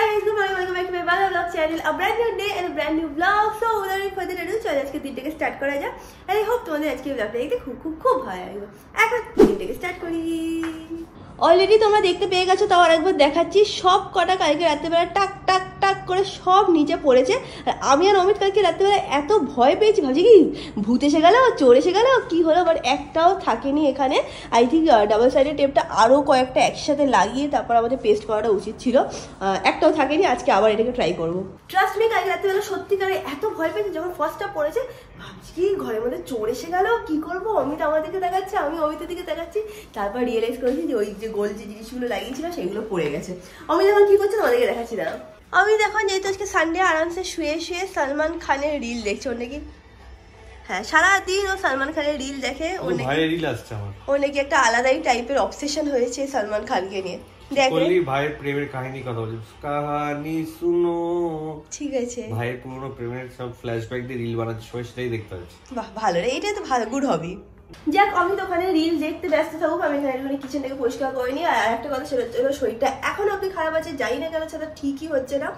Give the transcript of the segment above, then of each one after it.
Hi guys, good morning, welcome back to my vlog channel. A brand new day and a brand new vlog. So without further ado, चलो आज के दिन टेके start करा जाए. I hope तुम्हारे आज के vlog देखते खूब खूब खूब भाई आएगा. एक बार दिन टेके स्टार्ट करी. Already तुम्हारा देखते पे गए तो और एक बार देखा ची shop कोटा काल के रात्ते बेरा टक टक टक करे shop नीचे पड़े चे. आमिया नोमित काल के रात्ते बेरा ऐतो भय पे ची भाजी की भूते से गला और चोरे से गला और की होला बट एकटाओ थाके नहीं एकाने. I think double sided tape टा आरो को एक टा एक्शन लागी तापर आमदे paste कोटा उचित चिलो. একটাও থাকেনি আজকে আবার এটাকে ট্রাই করব ট্রাস্ট মি কালকে রাতে বেলা সত্যিকারে এত ভয় পেয়েছি যখন ফার্স্ট আপ পড়েছে ভাবছি কি ঘরের মধ্যে চোর এসে গেল কি করব অমিত আমাদেরকে দেখাচ্ছে আমি অমিতের দিকে তাকাচ্ছি তারপর রিয়েলাইজ করেছি যে ওই যে গোল যে জিনিসগুলো লাগিয়েছিল সেগুলো পড়ে গেছে অমিত এখন কি করছে তোমাদেরকে দেখাচ্ছি দাঁড়াও অমিত এখন যেহেতু আজকে সানডে আরামসে শুয়ে শুয়ে সালমান খানের রিল দেখছে ওর নাকি হ্যাঁ সারা দিন ও সালমান খানের রিল দেখে ওর নাকি ভাই রিল আসছে আমার ওর নাকি একটা আলাদাই টাইপের অবসেশন হয়েছে সালমান খানকে নিয়ে कोली भाई प्रेम कहानी कथा कहानी सुनो ठीक है भाई पूर्ण प्रेम सब फ्लैशबैक दे रील बनाते सो সেটাই দেখতে হচ্ছে বাহ ভালো রে এটাই তো ভালো গুড হবি যাক আমি তো ওখানে রিল দেখতে ব্যস্ত থাকুক আমি এখানে কিচেনটাকে পরিষ্কার করে নি আর একটা কথা সেটা হলো শরীরটা এখন অবধি খারাপ আছে যাই না কেন সেটা ঠিকই হচ্ছে না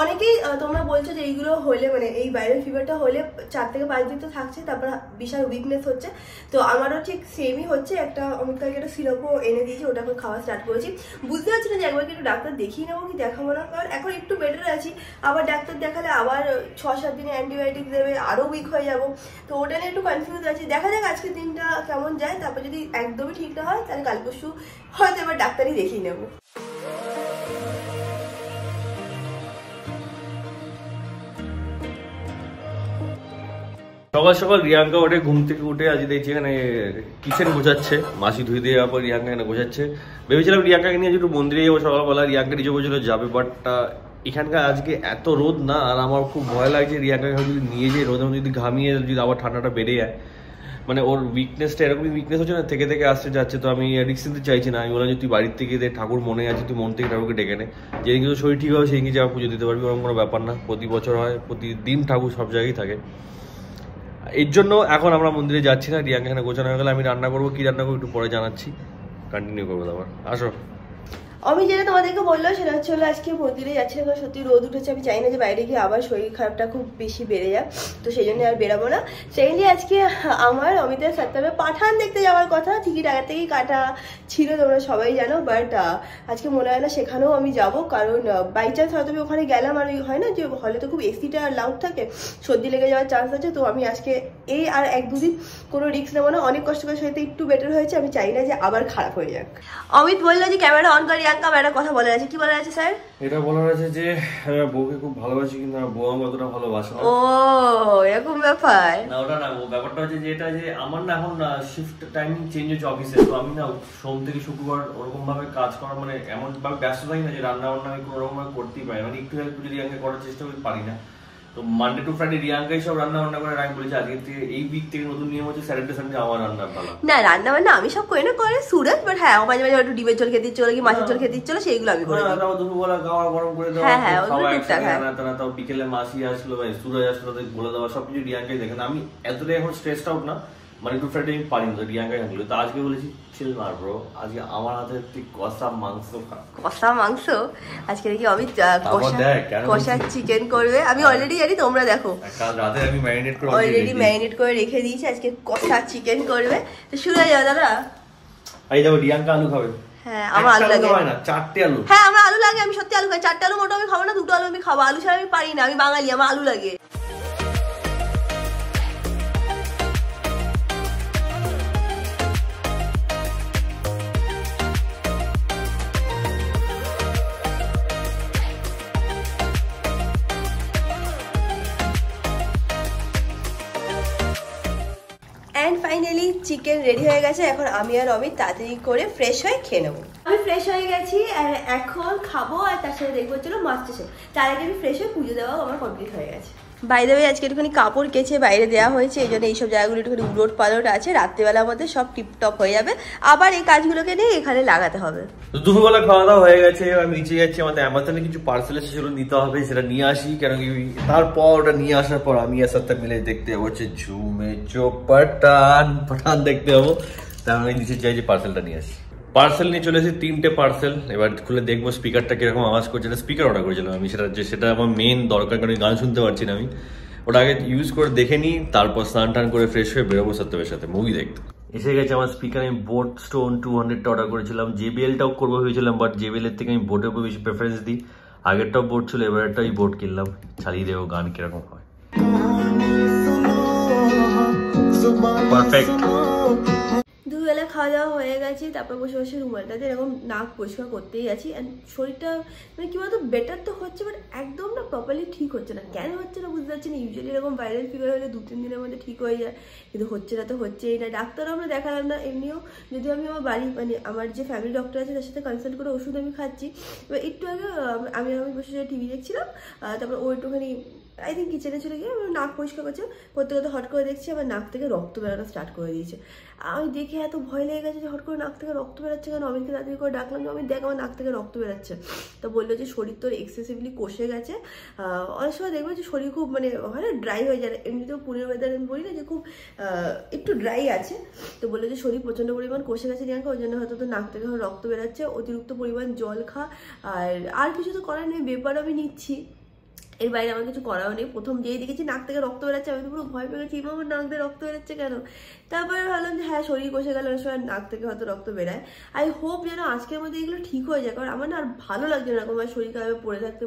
অনেকেই তোমরা বলছো যে এইগুলো হলে মানে এই ভাইরাল ফিভারটা হলে 4 থেকে 5 দিন তো থাকছে তারপর বিশাল উইকনেস হচ্ছে তো আমারও ঠিক সেমই হচ্ছে একটা অমিত কালকে একটা সিরাপও এনে দিয়েছি ওটা আমি খাওয়া স্টার্ট করেছি বুঝতে পারছি না যে একবার একটু ডাক্তার দেখিয়ে নেবো কি দেখাবো না কারণ এখন একটু বেটার আছি আবার ডাক্তার দেখালে আবার 6-7 দিন অ্যান্টিবায়োটিক দেবে আরও উইক হয়ে যাব তো ওটা নিয়ে একটু কনফিউজ আছি দেখা যাক আজকে দিন কেমন যায় তারপর যদি একদমই ঠিক না হয় তাহলে কাল পরশু হয়তো এবার ডাক্তারই দেখিয়ে নেব সকাল সকাল রিয়াঙ্কা ওঠে ঘুম থেকে উঠে আজ দেখছি এখানে কিচেন গোছাচ্ছে মাসি ধুয়ে দেওয়ার পর রিয়াঙ্কা এখানে গোছাচ্ছে ভেবেছিলাম রিয়াঙ্কাকে নিয়ে একটু মন্দিরে যাবো সকালবেলা রিয়াঙ্কা নিজে বলছিল যাবে বাট এখানকার আজকে এত রোদ না আর আমার খুব ভয় লাগছে রিয়াঙ্কাকে যদি নিয়ে যাই রোদ যদি ঘামিয়ে যদি আবার ঠান্ডাটা বেড়ে যায় মানে ওর উইকনেসটা এরকমই উইকনেস হচ্ছে না থেকে থেকে আসতে যাচ্ছে তো আমি রিক্স নিতে চাইছি না আমি বললাম যে তুই বাড়ির থেকে দে ঠাকুর মনে আছে তুই মন থেকে ঠাকুরকে ডেকে নে যেদিন কিছু শরীর ঠিক হবে সেই কিছু আবার পুজো দিতে পারবি ওরকম কোনো ব্যাপার না প্রতি বছর হয় প্রতিদিন ঠাকুর সব জায়গায় থাকে এর জন্য এখন আমরা মন্দিরে যাচ্ছি না রিয়াঙ্কা এখানে গোছানো হয়ে গেলে আমি রান্না করবো কী রান্না করবো একটু পরে জানাচ্ছি কন্টিনিউ করবো তারপর আসো আমি যেটা তোমাদেরকে বললো সেটা হচ্ছে হলো আজকে মন্দিরে যাচ্ছি না সত্যি রোদ উঠেছে আমি চাই না যে বাইরে গিয়ে আবার শরীর খারাপটা খুব বেশি বেড়ে যায় তো সেই জন্য আর বেরাবো না সেকেন্ডলি আজকে আমার অমিতের সাথে পাঠান দেখতে যাওয়ার কথা টিকিট আগে থেকেই কাটা ছিল তোমরা সবাই জানো বাট আজকে মনে হয় না সেখানেও আমি যাব কারণ বাই চান্স হয়তো আমি ওখানে গেলাম আর ওই হয় না যে হলে তো খুব এসিটা লাউড থাকে সর্দি লেগে যাওয়ার চান্স আছে তো আমি আজকে এই আর এক দুদিন কোনো রিস্ক নেবো না অনেক কষ্ট করে সেটা একটু বেটার হয়েছে আমি চাই না যে আবার খারাপ হয়ে যাক অমিত বললো যে ক্যামেরা অন করি কথা বলার আছে কি বলার আছে স্যার এটা বলার আছে যে বউকে খুব ভালোবাসি কিন্তু আমার বউ আমাকে অতটা ভালোবাসে না ও এরকম ব্যাপার না ওটা না ব্যাপারটা হচ্ছে যে এটা যে আমার না এখন শিফট টাইমিং চেঞ্জ হচ্ছে অফিসে তো আমি না সোম থেকে শুক্রবার ওরকম ভাবে কাজ করা মানে এমন ভাবে ব্যস্ত থাকি না যে রান্না বান্না আমি কোনো রকম করতেই পারি মানে একটু হেল্প যদি রিয়াঙ্কে করার চেষ্টা করি পারি না তো মানডে টু ফ্রাইডে রিয়াঙ্কাই সব রান্না বান্না করে আমি বলেছি আজকে থেকে এই উইক থেকে নতুন নিয়ম হচ্ছে স্যাটারডে সানডে আমার রান্না পালা না রান্না বান্না আমি সব করি না করে সুরজ বাট হ্যাঁ মাঝে মাঝে একটু ডিমের ঝোল খেতে চলে কি মাছের ঝোল খেতে চলে সেইগুলো আমি করি না তাও দুপুরবেলা খাওয়া গরম করে দাও হ্যাঁ হ্যাঁ ওগুলো ঠিকঠাক হ্যাঁ না তাও বিকেলে মাসি আসলো ভাই সুরজ আসলো তো বলে দাও সব কিছু রিয়াঙ্কাই দেখেন আমি এতটা এখন স্ট্রেসড আউট না মানে টু ফ্রাইডে আমি পারি না রিয়াঙ্কাই হলো তো আজকে বলেছি চিল মার ব্রো আজকে আমার হাতে ঠিক কষা মাংস আজকে কি অমিত কষা চিকেন করবে আমি অলরেডি জানি তোমরা দেখো কাল রাতে আমি ম্যারিনেট করে অলরেডি ম্যারিনেট করে রেখে দিয়েছি আজকে কষা চিকেন করবে তো শুরু হয়ে যাও দাদা আই দাও রিয়াঙ্কা আলু খাবে হ্যাঁ আমার আলু লাগে না চারটি আলু হ্যাঁ আমার আলু লাগে আমি সত্যি আলু খাই চারটি আলু মোটা আমি খাবো না দুটো আলু আমি খাবো আলু ছাড়া আমি পারি না আমি বাঙালি আমার আলু লাগে ফাইনালি চিকেন রেডি হয়ে গেছে এখন আমি আর অমিত তাড়াতাড়ি করে ফ্রেশ হয়ে খেয়ে নেবো আমি ফ্রেশ হয়ে গেছি আর এখন খাবো আর তার সাথে দেখবো চলো মাছটা তার আগে আমি ফ্রেশ হয়ে পুজো দেওয়াও আমার কমপ্লিট হয়ে গেছে বাইরে আজকে একটুখানি কাপড় কেচে বাইরে দেওয়া হয়েছে এই জন্য এইসব জায়গাগুলো একটুখানি উলট পালট আছে রাত্রেবেলার মধ্যে সব টিপটপ হয়ে যাবে আবার এই কাজগুলোকে নিয়ে এখানে লাগাতে হবে দুপুরবেলা খাওয়া দাওয়া হয়ে গেছে আমি নিচে যাচ্ছি আমাদের অ্যামাজনে কিছু পার্সেল এসে সেগুলো নিতে হবে সেটা নিয়ে আসি কেন কি তারপর ওটা নিয়ে আসার পর আমি আর সাথে মিলে দেখতে যাবো হচ্ছে ঝুমে চো পাঠান দেখতে যাবো তার নিচে যাই যে পার্সেলটা নিয়ে আসি পার্সেল নিয়ে চলে এসেছি, তিনটে পার্সেল। এবার খুলে দেখবো স্পিকারটা কীরকম আওয়াজ করছে। একটা স্পিকার অর্ডার করেছিলাম আমি, সেটা আমার মেন দরকার, কারণ গান শুনতে পারছি না আমি। ওটা আগে ইউজ করে দেখে নিই, তারপর স্নান টান করে ফ্রেশ হয়ে বেরোবো সত্যের সাথে মুভি দেখতে। এসে গেছে আমার স্পিকার। আমি বোট স্টোন 200টা অর্ডার করেছিলাম। JBLটাও করবো ভেবেছিলাম, বাট JBL থেকে আমি বোটের উপর বেশি প্রেফারেন্স দিই। আগেরটাও বোট ছিল, এবার একটাই বোট কিনলাম। চালিয়ে দেবো, গান কীরকম হয়। পারফেক্ট। দুবেলা খাওয়া দাওয়া হয়ে গেছে, তারপর বসে বসে রুমালটাতে এরকম নাক পরিষ্কার করতেই আছি। অ্যান্ড শরীরটা মানে কী বলতো, বেটার তো হচ্ছে, বাট একদম না প্রপারলি ঠিক হচ্ছে না। কেন হচ্ছে না বুঝতে পারছি না। ইউজুয়ালি এরকম ভাইরাল ফিভার হলে 2-3 দিনের মধ্যে ঠিক হয়ে যায়, কিন্তু হচ্ছে না তো হচ্ছেই না। ডাক্তারও আমরা দেখালাম না। এমনিও যদি আমি আমার বাড়ি মানে আমার যে ফ্যামিলি ডক্টর আছে তার সাথে কনসাল্ট করে ওষুধ আমি খাচ্ছি। এবার একটু আগে আমি বসে টিভি দেখছিলাম, তারপর ও একটুখানি আই থিঙ্ক কিচেনে চলে গিয়ে আমার নাক পরিষ্কার করছে। করতে করতে হট করে দেখছি আমার নাক থেকে রক্ত বেরোনো স্টার্ট করে দিয়েছে। আমি দেখে এত ভয় লেগে গেছে যে হট করে নাক থেকে রক্ত বেরোচ্ছে। কারণ অমিতকে তাড়াতাড়ি করে ডাকলাম যে অমিত দেখ আমার নাক থেকে রক্ত বেরোচ্ছে। তো বললো যে শরীর তোর এক্সেসিভলি কষে গেছে। অনেক সময় দেখবে যে শরীর খুব মানে হয় না, ড্রাই হয়ে যায়। এমনিতেও পুনের ওয়েদার আমি বলি না যে খুব একটু ড্রাই আছে। তো বললো যে শরীর প্রচণ্ড পরিমাণ কষে গেছে রিয়াঙ্কা, ওই জন্য হয়তো তোর নাক থেকে রক্ত বেরোচ্ছে। অতিরিক্ত পরিমাণ জল খা, আর কিছু তো করার নেই। ব্যাপার আমি নিচ্ছি, এর বাইরে আমার কিছু করাও নেই। প্রথম যেই দেখেছি নাক থেকে রক্ত বেরোচ্ছে আমি তো পুরো ভয় পেয়ে গেছি, আমার নাক থেকে রক্ত বেরোচ্ছে কেন। তারপরে ভাবলাম যে হ্যাঁ, শরীর কষে গেল, ওর সময় নাক থেকে হয়তো রক্ত বেরোয়। আই হোপ যেন আজকের মধ্যে এগুলো ঠিক হয়ে যায়, কারণ আমার না আর ভালো লাগছে না এরকম শরীর খারাপে পড়ে থাকতে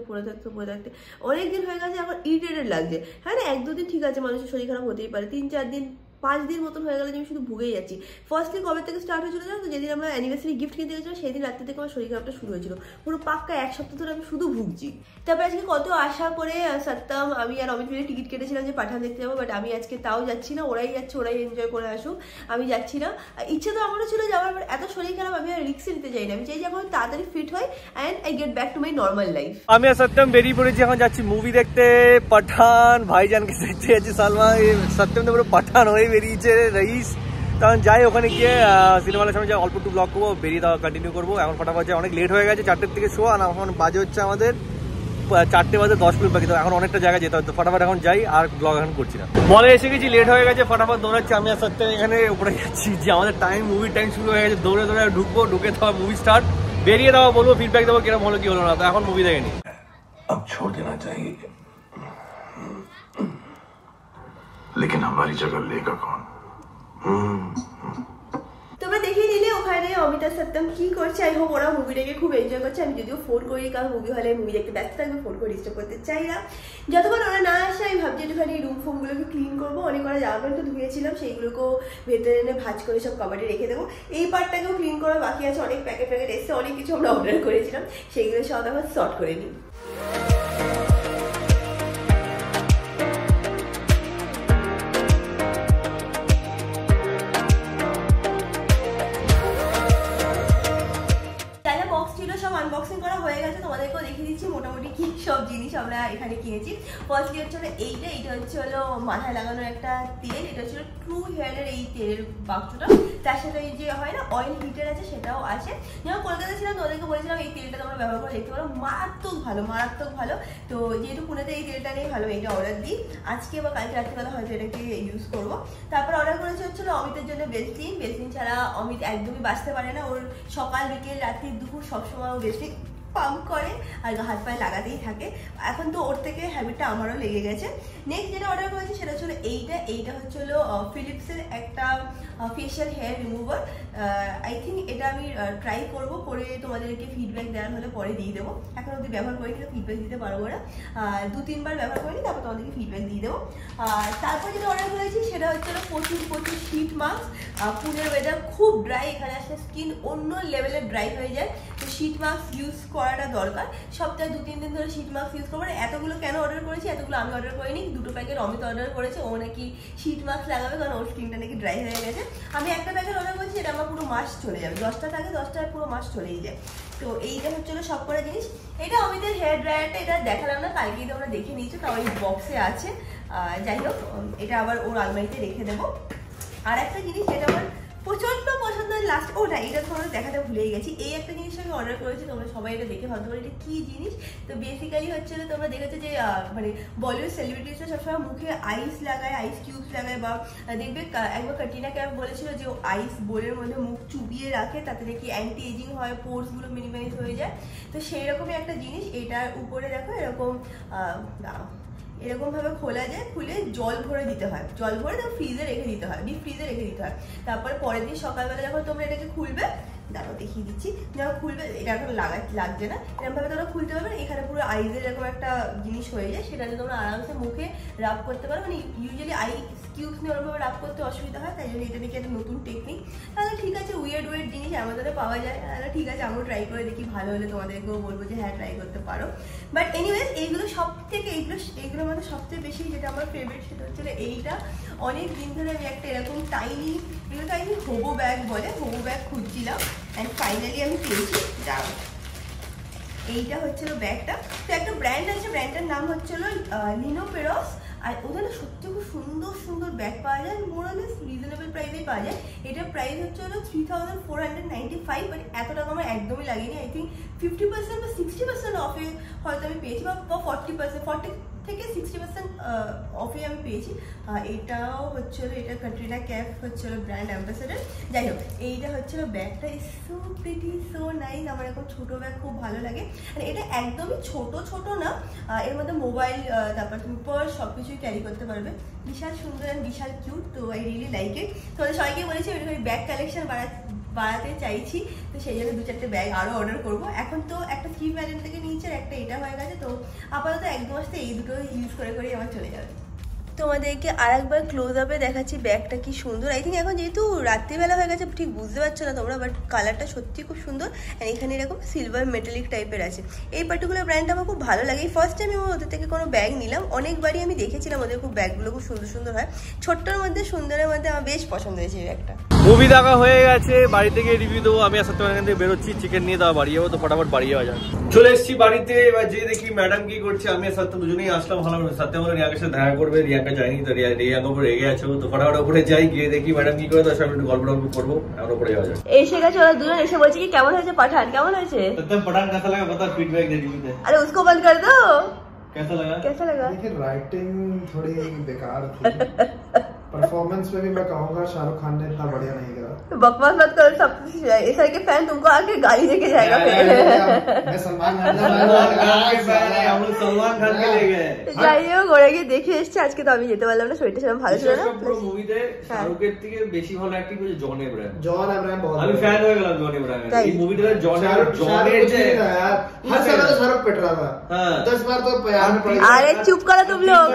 অনেক দিন হয়ে গেছে। এখন ইরিটেটেড লাগছে। হ্যাঁ না, 1-2 দিন ঠিক আছে, মানুষের শরীর খারাপ হতেই পারে। 3-4 দিন 5 দিন মতন হয়ে গেলে আমি শুধু ভুগেই যাচ্ছি। ফার্স্টলি কবে থেকে স্টার্ট হয়েছিল জানো তো, যেদিন আমরা অ্যানিভার্সারি গিফট কিনতে গেছিলাম সেই দিন রাত্রি থেকে আমার শরীর খারাপটা শুরু হয়েছিল। পুরো পাক্কা 1 সপ্তাহ ধরে আমি শুধু ভুগছি। তারপরে আজকে কত আশা করে সত্যম আমি আর অমিত মিলে টিকিট কেটেছিলাম যে পাঠান দেখতে যাবো, বাট আমি আজকে তাও যাচ্ছি না। ওরাই যাচ্ছে, ওরাই এনজয় করে আসুক, আমি যাচ্ছি না। ইচ্ছে তো আমারও ছিল যাওয়ার, বাট এত শরীর খারাপ আমি আর রিস্ক নিতে চাই না। আমি চাই যে আমার তাড়াতাড়ি ফিট হয় and I get back to my normal life. আমি আর সত্যম বেরিয়ে পড়েছি, এখন যাচ্ছি মুভি দেখতে। পাঠান ভাইজানকে দেখতে যাচ্ছি। সালমান সত্যম তো পুরো পাঠান হয়ে বেরিয়েছে রইস। তখন যাই ওখানে গিয়ে সিনেমার সামনে যাই, অল্প একটু ব্লগ করবো, বেরিয়ে দেওয়া কন্টিনিউ করবো। এখন ফটাফট যাই, অনেক লেট হয়ে গেছে। 4টের থেকে শো, আর এখন বাজে হচ্ছে আমাদের 4:10 বাকি। তো এখন অনেকটা জায়গা যেতে হয়, তো ফটাফট এখন যাই। আর ব্লগ এখন করছি না, মলে এসে গেছি, লেট হয়ে গেছে। ফটাফট দৌড়াচ্ছি আমি আর সত্যি এখানে উপরে যাচ্ছি যে আমাদের টাইম, মুভির টাইম শুরু হয়ে গেছে। দৌড়ে ঢুকবো, ঢুকে দেওয়া মুভি স্টার্ট, বেরিয়ে দেওয়া, বলবো ফিডব্যাক দেবো কিরকম হলো কি হলো না। তো এখন মুভি দেখেনি लेकिन हमारी जगह लेगा कौन। তোমরা দেখে নিলে ওখানে অমিতা সত্যম কি করছে। আই হোপ ওরা মুভিটাকে খুব এনজয় করছে। আমি যদিও ফোন করি, কারণ মুভি হলে মুভি দেখতে ব্যস্ত থাকবে, ফোন করে ডিস্টার্ব করতে চাই না। যতক্ষণ ওরা না আসে আমি ভাবছি একটুখানি রুম ফোমগুলোকে ক্লিন করবো। অনেক কটা জামা প্যান্ট ধুয়েছিলাম, সেইগুলোকেও ভেতরে এনে ভাজ করে সব কভারে রেখে দেবো। এই পার্টটাকেও ক্লিন করা বাকি আছে। অনেক প্যাকেট এসছে, অনেক কিছু আমরা অর্ডার করেছিলাম, সেইগুলো সব আমরা শর্ট করে নিই। তোমাদেরকেও দেখিয়ে দিচ্ছি মোটামুটি কি সব জিনিস আমরা এখানে কিনেছি। ফার্স্টলি হচ্ছে এইটা হচ্ছে হলো মাথায় লাগানোর একটা তেল। এটা হচ্ছে ট্রু হেয়ারের এই তেলের বাক্সটা, তার সাথে এই যে হয় না অয়েল হিটার আছে সেটাও আছে। যেমন কলকাতা ছিলাম তোমাদেরকে বলেছিলাম এই তেলটা তোমরা ব্যবহার করে দেখতে পারো, মারাত্মক ভালো। তো যেহেতু পুনেতে এই তেলটা নিয়ে ভালো, এইটা অর্ডার দিই আজকে বা কালকে রাত্রিবেলা হয়তো এটাকে ইউজ করবো। তারপর অর্ডার করেছে হচ্ছিলো অমিতের জন্য বেসলিন ছাড়া অমিত একদমই বাঁচতে পারে না। ওর সকাল বিকেল রাত্রি দুপুর সবসময় ও বেসলিন পাম্প করে আর হাত পায়ে লাগাতেই থাকে। এখন তো ওর থেকে হ্যাবিটটা আমারও লেগে গেছে। নেক্সট যেটা অর্ডার করেছি সেটা হচ্ছিলো এইটা হচ্ছিলো ফিলিপসের একটা facial hair remover. I think এটা আমি ট্রাই করবো, করে তোমাদেরকে ফিডব্যাক দেওয়ার হলে পরে দিয়ে দেবো। এখন অবধি ব্যবহার করি না, ফিডব্যাক দিতে পারবো না। 2-3 বার ব্যবহার করি, তারপর তোমাদেরকে ফিডব্যাক দিয়ে দেবো। তারপর যেটা অর্ডার করেছি সেটা হচ্ছিলো প্রচুর শীট মাস্ক। পুনের ওয়েদার খুব ড্রাই, এখানে আসলে স্কিন অন্য লেভেলের ড্রাই হয়ে যায়। তো শীট মাস্ক ইউজ করাটা দরকার। সপ্তাহে 2-3 দিন ধরে শীট মাস্ক ইউজ করবো। এতগুলো কেন অর্ডার করেছি, এতগুলো আমি অর্ডার করিনি, 2 প্যাকেট অমিত অর্ডার করেছে। ও নাকি শীট মাস্ক লাগাবে, কারণ ওর স্কিনটা নাকি ড্রাই হয়ে গেছে। আমি একটা প্যাকেট অর্ডার করেছি, এটা আমার পুরো মাস চলে যাবে। 10টা থাকে, 10টায় পুরো মাস চলেই যায়। তো এইটা হচ্ছে সব কটা জিনিস। এটা অমিতের হেয়ার ড্রায়ারটা, এটা দেখালাম না, কালকেই তোমরা দেখে নিয়েছো, তাও এই বক্সে আছে। যাই হোক, এটা আবার ওর আলমারিতে রেখে দেবো। আর একটা জিনিস যেটা আমার প্রচণ্ড পছন্দ তোমাদের লাস্ট ওটা এটা তোমাদের দেখাতে ভুলেই গেছি। এই একটা জিনিস আমি অর্ডার করেছি, তোমরা সবাই এটা দেখে ভাবতে পারো এটা কী জিনিস। তো বেসিক্যালি হচ্ছে তোমরা দেখেছো যে মানে বলিউড সেলিব্রিটিসরা সবসময় মুখে আইস লাগায়, আইস কিউবস লাগায়, বা দেখবে একবার কটরিনা ক্যাফ বলেছিল যে আইস বোলের মধ্যে মুখ চুবিয়ে রাখে, তাতে নাকি অ্যান্টি এজিং হয়, পোর্সগুলো মিনিমাইজ হয়ে যায়। তো সেই রকমই একটা জিনিস, এটার উপরে দেখো এরকম এরকমভাবে খোলা যায়, খুলে জল ভরে দিতে হয়, জল ভরে তারপর ফ্রিজে রেখে দিতে হয়, ডিপ ফ্রিজে রেখে দিতে হয়। তারপর পরের দিন সকালবেলা যখন তোমরা এটাকে খুলবে, তারপর দেখিয়ে দিচ্ছি যখন খুলবে, এটা এখন লাগছে না, এরকমভাবে তোমরা খুলতে পারবে। এখানে পুরো আইজের এরকম একটা জিনিস হয়ে যায়, সেটা তোমরা আরামসে মুখে রাব করতে পারো। মানে ইউজুয়ালি আই কিউবস নিয়ে ওরকমভাবে রাব করতে অসুবিধা হয়, তাই জন্য এটা নাকি একটা নতুন টেকনিক। তাহলে ঠিক আছে, উইয়ার্ড উইয়ার্ড জিনিস আমাদের পাওয়া যায়, তাহলে ঠিক আছে আমিও ট্রাই করে দেখি, ভালো হলে তোমাদেরকেও বলবো যে হ্যাঁ ট্রাই করতে পারো। বাট এনিওয়েজ এইগুলো সব থেকে এইগুলোর মধ্যে সবচেয়ে বেশি যেটা আমার ফেভারিট সেটা হচ্ছে এইটা। অনেক দিন ধরে আমি একটা এরকম টাইনি, এগুলো টাইনি হোবো ব্যাগ বলে, হোবো ব্যাগ খুঁজছিলাম অ্যান্ড ফাইনালি আমি পেয়েছি। যাও এইটা হচ্ছিল ব্যাগটা। তো একটা ব্র্যান্ড আছে, ব্র্যান্ডটার নাম হচ্ছিল লিনো পেরস, আর ওদের না সত্যি খুব সুন্দর সুন্দর ব্যাগ পাওয়া যায়, মোরালেস রিজনেবল প্রাইসেই পাওয়া যায়। এটার প্রাইস হচ্ছে হলো 3495, মানে এত টাকা আমার একদমই লাগেনি। আই থিঙ্ক 50% বা 60% অফে হয়তো আমি পেয়েছি, বা 40% থেকে 60% অফে আমি পেয়েছি। এটাও হচ্ছিলো, এটা কটরিনা ক্যাফ হচ্ছিলো ব্র্যান্ড অ্যাম্বাসেডার। যাই হোক এইটা হচ্ছিলো ব্যাগটা, is so pretty, so nice. আমার এখন ছোটো ব্যাগ খুব ভালো লাগে, আর এটা একদমই ছোট না, এর মধ্যে মোবাইল, তারপর তুমি পার্স সব কিছুই ক্যারি করতে পারবে। বিশাল সুন্দর অ্যান্ড বিশাল কিউট, তো আই রিয়েলি লাইক ইট। তো সবাইকে বলেছি আমি ব্যাগ কালেকশন বাড়াতে চাইছি, তো সেই জন্য 2-4টে ব্যাগ আরও অর্ডার করবো। এখন তো একটা থ্রি ব্যালেন্ট থেকে নিয়েছি, আর একটা এটা হয়ে গেছে। তো আপাতত 1-2 মাস তো এই দুটো ইউজ করেই আমার চলে যাবে। তোমাদেরকে আরেকবার ক্লোজ আপে দেখাচ্ছি ব্যাগটা কি সুন্দর। আই থিঙ্ক এখন যেহেতু রাত্রিবেলা হয়ে গেছে ঠিক বুঝতে পারছো না তোমরা, বাট কালারটা সত্যি খুব সুন্দর। অ্যান্ড এখানে এরকম সিলভার মেটালিক টাইপের আছে। এই পার্টিকুলার ব্র্যান্ডটা আমার খুব ভালো লাগে। ফার্স্ট টাইম আমি ওদের থেকে কোনো ব্যাগ নিলাম, অনেকবারই আমি দেখেছিলাম ওদের খুব ব্যাগগুলো খুব সুন্দর সুন্দর হয়, ছোট্টর মধ্যে সুন্দরের মধ্যে আমার বেশ পছন্দ হয়েছে এই ব্যাগটা। মুভি দেখা হয়ে গেছে, বাড়ি থেকে রিভিউ দেবো। আমি আসলে তোমার এখান থেকে বেরোচ্ছি, চিকেন নিয়ে দাও বাড়ি যাবো, তো ফটাফট বাড়ি যাওয়া যায়। চলে এসেছি বাড়িতে, এবার যে দেখি ম্যাডাম কি করছে। আমি সাথে দুজনেই আসলাম, ভালো সাথে আমার রিয়াকের সাথে দেখা করবে, রিয়াকা যায়নি, তো রিয়াকা উপরে রেগে আছে। তো ফটাফট উপরে যাই, গিয়ে দেখি ম্যাডাম কি করে, তার সাথে একটু গল্প টল্প করবো, আমার উপরে যাওয়া যায়। এসে গেছে ওরা দুজন, এসে বলছে কি কেমন হয়েছে পাঠান, কেমন হয়েছে পাঠান, কেসা লাগা বাতা, ফিডব্যাক দে দিতে। আরে উসকো বন্ধ কর দাও, কেসা লাগা কেসা লাগা। लेकिन রাইটিং थोड़ी बेकार थी, परफॉर्मेंस में भी मैं कहूंगा शाहरुख खान ने इतना बढ़िया नहीं करा। बकवास मत करो, सब कुछ ऐसा के फैन तुमको आके गाली देके जाएगा। मैं सलमान खान के फैन है, हम लोग सलमान खान के ले गए जाइयो घोड़ाকে দেখে এসেছি আজকে। তো আমি যেতে পারলাম না, শরীরটা সেরকম ভালো ছিল না। পুরো মুভিতে শাহরুখের থেকে বেশি ভালো অ্যাক্টিং করেছে জন এব্রাহাম। बहुत আমি फैन হয়ে গেলাম জন এব্রাহাম এর। এই মুভিটা জন এর যে यार हर साल तो शाहरुख पिट रहा था। हां 10 बार तो प्यार में पड़ गया। अरे चुप करो तुम लोग।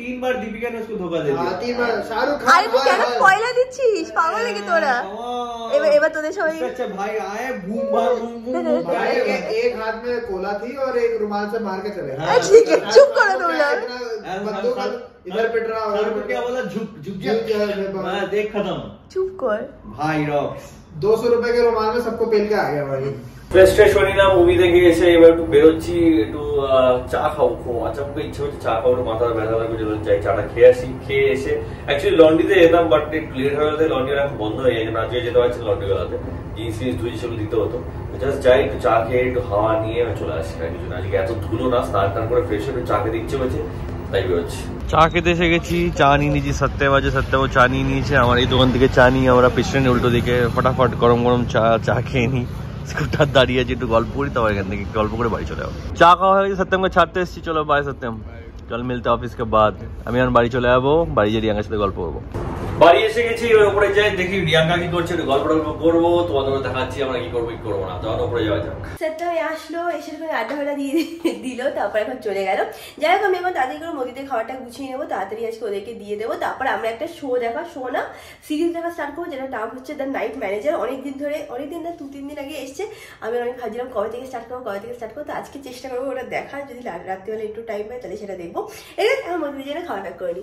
3 बार दीपिका ने उसको धोखा दे दिया। शाहरुख खान अरे क्या स्पॉइलर दिच्छिस पागल है कि तोरा। এবার তোদের সবাই আচ্ছা ভাই আয় বুম বুম भाई एक हाथ में कोला थी और एक रुमाल से मार के चले। ठीक है चुप करो तुम लोग। बंदूक इधर पिट रहा और क्या बोला झुक झुक मैं देख खत्म चुप कर भाई रॉक्स। 200 रुपए के रुमाल में सबको पेल के आ गया भाई। ফ্রেস্টেশনিনা মুভি দেখে এসে এবার একটু বেরোচ্ছি, একটু চা খাবো। খুব আচমকা ইচ্ছে হচ্ছে চা খাবো, মাথার ব্যথা লাগবে, চলুন যাই চাটা খেয়ে আসি। খেয়ে এসে অ্যাকচুয়ালি লন্ড্রিতে এলাম, বাট একটু লেট হয়ে গেল, লন্ড্রিটা এখন বন্ধ হয়ে গেছে, আজকে যেতে পারছি লন্ড্রি গেলাতে, জিনিস ফিনিস ধুয়ে সেগুলো দিতে হতো। জাস্ট যাই একটু চা খেয়ে একটু হাওয়া নিয়ে আমি চলে আসি, তাই কিছু না। আজকে এত ধুলো না, স্নান টান করে ফ্রেশ হয়ে চা খেতে ইচ্ছে হয়েছে, তাই বেরোচ্ছি। চা খেতে এসে গেছি, চা নিয়ে নিয়েছি, 7:00 বাজে 7:00 চা নিয়ে নিয়েছে আমার এই দোকান থেকে। চা নিয়ে আমরা পেছনে উল্টো দিকে ফটাফট গরম গরম চা খেয়ে নিই, স্কুটার দাঁড়িয়ে আছে, একটু গল্প করি, তারপর এখান থেকে গল্প করে বাড়ি চলে যাবো। চা খাওয়া হয়ে গেছে, সত্যমকে ছাড়তে এসেছি, চলো বাই সত্যম, কাল মিলতে অফিস কে বাদ। আমি এখন বাড়ি চলে যাবো, বাড়ি গিয়ে রিয়াঙ্কার সাথে গল্প করবো। বাড়ি এসে গেছি, এবার উপরে যাই দেখি রিয়াঙ্কা কি করছে, একটু গল্প টল্প করবো, তোমাদেরও দেখাচ্ছি আমরা কি করবো কি করবো না। তখন উপরে যাওয়া যাক। সত্যম আসলো, এসে আড্ডা দিয়ে দিল, তারপর এখন চলে গেল। যাই হোক আমি এখন তাড়াতাড়ি করে মুদিতে খাওয়াটা গুছিয়ে নেবো, তাড়াতাড়ি আজকে ওদেরকে দিয়ে দেবো। তারপর আমরা একটা সিরিজ দেখা স্টার্ট করবো, যেটা নাম হচ্ছে দ্য নাইট ম্যানেজার। অনেকদিন ধরে 2-3 দিন আগে এসছে, আমি অনেক ভাবছিলাম কবে থেকে স্টার্ট করবো। তো আজকে চেষ্টা করবো ওটা দেখার, যদি রাত্রিবেলা একটু টাইম পাই তাহলে সেটা দেখবো। এবার আমার মুদিতে যেন খাওয়াটা করি।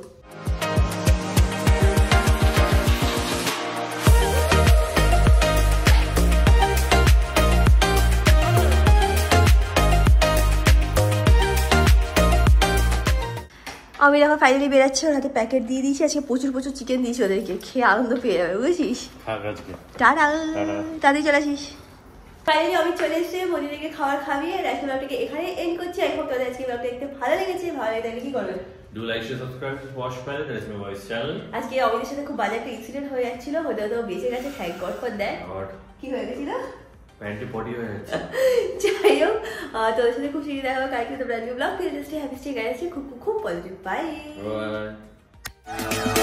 আমি দেখো ফাইনালি বেরাচ্ছি, ওর হাতে প্যাকেট দিয়ে দিয়েছি, আজকে প্রচুর প্রচুর চিকেন দিয়েছি ওদেরকে, খেয়ে আনন্দ পেয়ে যাবে বুঝেছিস। টাটা, তাড়াতাড়ি চলে আসিস। ফাইনালি আমি চলে এসে মনিদেরকে খাবার খাইয়ে আর এখন আপনাকে এখানে এন্ড করছি। আই হোপ তোদের আজকে ব্লগটা দেখতে ভালো লেগেছে। ভালো লাগলে কি করবেন? Do like, share, subscribe to watch panel that's my voice channel. আজকে অমিতের সাথে খুব বাজে একটা অ্যাক্সিডেন্ট হয়ে যাচ্ছিল, হয়তো তো বেঁচে গেছে, থ্যাঙ্ক গড ফর দ্যাট। কি হয়ে গেছিল? প্যান্টে পড়ি হয়ে যাচ্ছে। যাই হোক, তো ওর সাথে খুব সিরিয়াস দেখা কালকে তো brand new blog. Till this day happy stay guys, খুব খুব পজিটিভ, বাই।